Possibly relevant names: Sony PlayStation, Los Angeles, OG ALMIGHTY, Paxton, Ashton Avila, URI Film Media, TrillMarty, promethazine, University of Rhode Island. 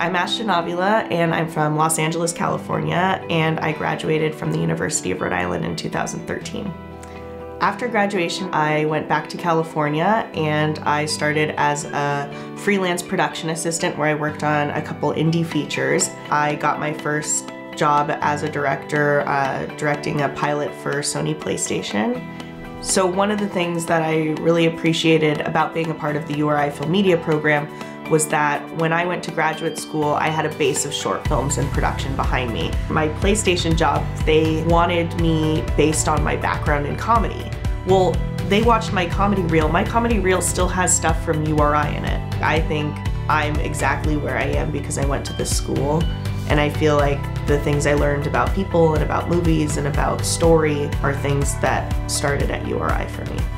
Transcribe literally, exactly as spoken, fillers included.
I'm Ashton Avila, and I'm from Los Angeles, California, and I graduated from the University of Rhode Island in two thousand thirteen. After graduation, I went back to California and I started as a freelance production assistant where I worked on a couple indie features. I got my first job as a director, uh, directing a pilot for Sony PlayStation. So one of the things that I really appreciated about being a part of the U R I Film Media program was that when I went to graduate school, I had a base of short films and production behind me. My PlayStation job, they wanted me based on my background in comedy. Well, they watched my comedy reel. My comedy reel still has stuff from U R I in it. I think I'm exactly where I am because I went to this school, and I feel like the things I learned about people and about movies and about story are things that started at U R I for me.